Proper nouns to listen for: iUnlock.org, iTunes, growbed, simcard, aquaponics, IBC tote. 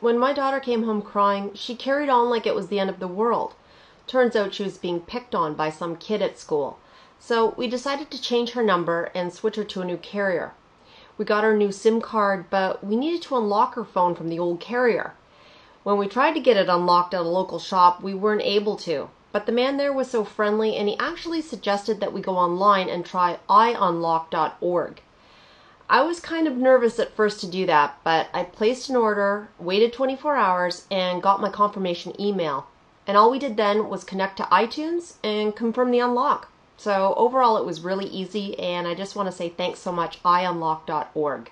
When my daughter came home crying, she carried on like it was the end of the world. Turns out she was being picked on by some kid at school. So we decided to change her number and switch her to a new carrier. We got her new SIM card, but we needed to unlock her phone from the old carrier. When we tried to get it unlocked at a local shop, we weren't able to. But the man there was so friendly, and he actually suggested that we go online and try iUnlock.org. I was kind of nervous at first to do that, but I placed an order, waited 24 hours, and got my confirmation email. And all we did then was connect to iTunes and confirm the unlock. So overall, it was really easy, and I just want to say thanks so much, iUnlock.org.